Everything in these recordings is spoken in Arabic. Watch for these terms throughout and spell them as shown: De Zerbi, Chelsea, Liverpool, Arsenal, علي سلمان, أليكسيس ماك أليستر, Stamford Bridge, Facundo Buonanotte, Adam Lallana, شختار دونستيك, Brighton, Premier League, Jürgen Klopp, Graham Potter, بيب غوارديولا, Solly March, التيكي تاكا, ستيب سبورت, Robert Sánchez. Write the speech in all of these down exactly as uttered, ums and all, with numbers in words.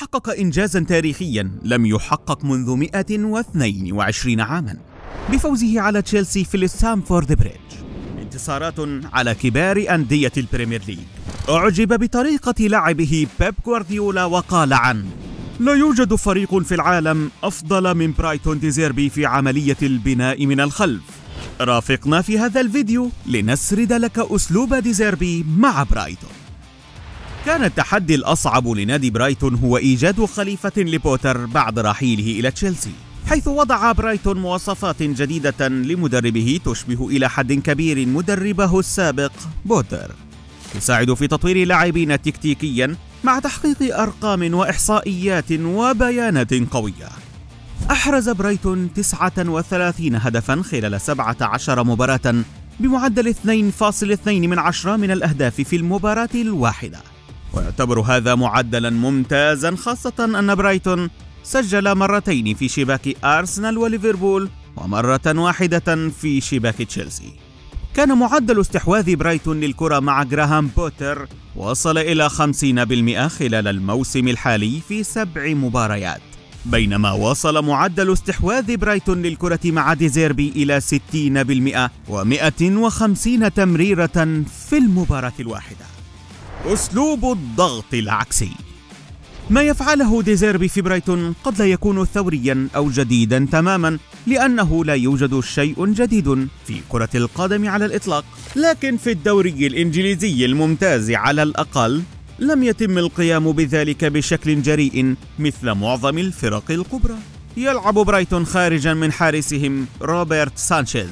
حقق إنجازا تاريخيا لم يحقق منذ مئة واثنين وعشرين عاما بفوزه على تشيلسي في الستامفورد بريدج. انتصارات على كبار أندية البريمير ليج. أعجب بطريقة لعبه بيب غوارديولا وقال عنه: لا يوجد فريق في العالم أفضل من برايتون دي زيربي في عملية البناء من الخلف. رافقنا في هذا الفيديو لنسرد لك أسلوب دي زيربي مع برايتون. كان التحدي الأصعب لنادي برايتون هو إيجاد خليفة لبوتر بعد رحيله إلى تشيلسي، حيث وضع برايتون مواصفات جديدة لمدربه تشبه إلى حد كبير مدربه السابق بوتر، يساعد في تطوير لاعبين تكتيكيا مع تحقيق أرقام وإحصائيات وبيانات قوية. أحرز برايتون تسعة وثلاثين هدفا خلال سبعة عشر مباراة بمعدل اثنين فاصلة اثنين من عشرة من الأهداف في المباراة الواحدة، ويعتبر هذا معدلا ممتازا، خاصة أن برايتون سجل مرتين في شباك أرسنال وليفربول ومرة واحدة في شباك تشيلسي. كان معدل استحواذ برايتون للكرة مع جراهام بوتر وصل إلى خمسين بالمئة خلال الموسم الحالي في سبع مباريات، بينما وصل معدل استحواذ برايتون للكرة مع دي زيربي إلى ستين بالمئة ومئة وخمسين تمريرة في المباراة الواحدة. أسلوب الضغط العكسي. ما يفعله دي زيربي في برايتون قد لا يكون ثوريا أو جديدا تماما، لأنه لا يوجد شيء جديد في كرة القدم على الإطلاق، لكن في الدوري الإنجليزي الممتاز على الأقل لم يتم القيام بذلك بشكل جريء مثل معظم الفرق الكبرى. يلعب برايتون خارجا من حارسهم روبرت سانشيز،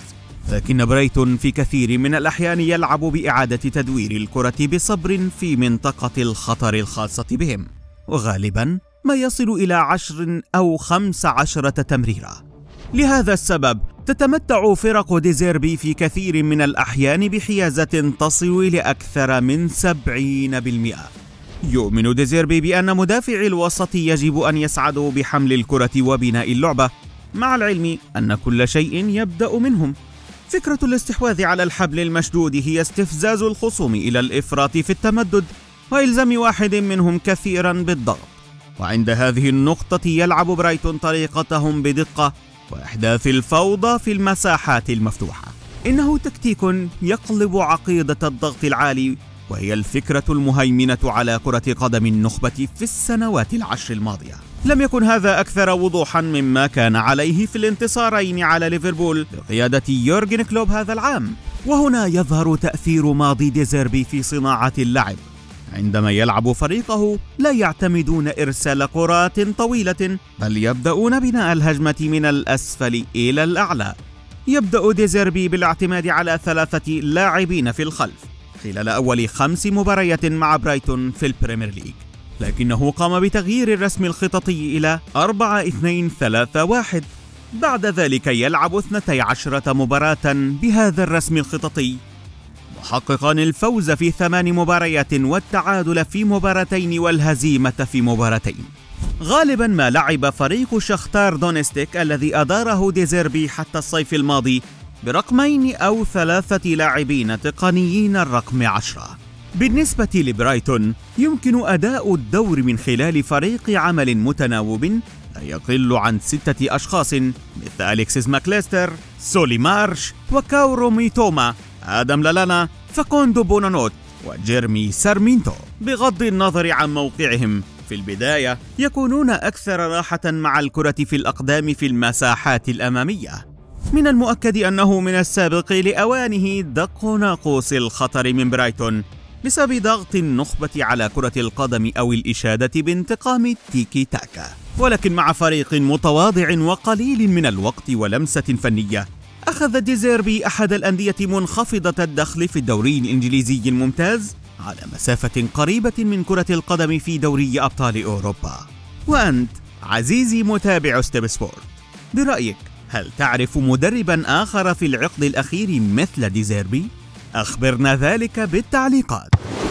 لكن برايتون في كثير من الأحيان يلعب بإعادة تدوير الكرة بصبر في منطقة الخطر الخاصة بهم، وغالبا ما يصل إلى عشر أو خمس عشرة تمريرة. لهذا السبب تتمتع فرق دي زيربي في كثير من الأحيان بحيازة تصل لأكثر من سبعين بالمئة. يؤمن دي زيربي بأن مدافعي الوسط يجب أن يسعدوا بحمل الكرة وبناء اللعبة، مع العلم أن كل شيء يبدأ منهم. فكرة الاستحواذ على الحبل المشدود هي استفزاز الخصوم إلى الإفراط في التمدد وإلزام واحد منهم كثيرا بالضغط، وعند هذه النقطة يلعب برايتون طريقتهم بدقة وإحداث الفوضى في المساحات المفتوحة. إنه تكتيك يقلب عقيدة الضغط العالي، وهي الفكرة المهيمنة على كرة قدم النخبة في السنوات العشر الماضية. لم يكن هذا أكثر وضوحا مما كان عليه في الانتصارين على ليفربول بقيادة يورجن كلوب هذا العام، وهنا يظهر تأثير ماضي دي زيربي في صناعة اللعب. عندما يلعب فريقه لا يعتمدون إرسال كرات طويلة، بل يبدأون بناء الهجمة من الأسفل إلى الأعلى. يبدأ دي زيربي بالاعتماد على ثلاثة لاعبين في الخلف خلال أول خمس مباريات مع برايتون في البريمير ليج، لكنه قام بتغيير الرسم الخططي إلى أربعة اثنين ثلاثة واحد. بعد ذلك يلعب اثنتي عشرة مباراة بهذا الرسم الخططي، محققا الفوز في ثمان مباريات والتعادل في مباراتين والهزيمة في مباراتين. غالبا ما لعب فريق شختار دونستيك الذي أداره دي زيربي حتى الصيف الماضي برقمين أو ثلاثة لاعبين تقنيين الرقم عشرة. بالنسبة لبرايتون يمكن أداء الدور من خلال فريق عمل متناوب لا يقل عن ستة أشخاص مثل أليكسيس ماك أليستر، سولي مارش وكاورو ميتوما، آدم لالانا، فاكوندو بونانوت وجيرمي سارمينتو. بغض النظر عن موقعهم في البداية يكونون أكثر راحة مع الكرة في الأقدام في المساحات الأمامية. من المؤكد أنه من السابق لأوانه دق ناقوس الخطر من برايتون بسبب ضغط النخبة على كرة القدم أو الإشادة بانتقام التيكي تاكا، ولكن مع فريق متواضع وقليل من الوقت ولمسة فنية أخذ دي زيربي أحد الأندية منخفضة الدخل في الدوري الإنجليزي الممتاز على مسافة قريبة من كرة القدم في دوري أبطال أوروبا. وأنت عزيزي متابع ستيب سبورت، برأيك هل تعرف مدربا آخر في العقد الأخير مثل دي زيربي؟ أخبرنا ذلك بالتعليقات.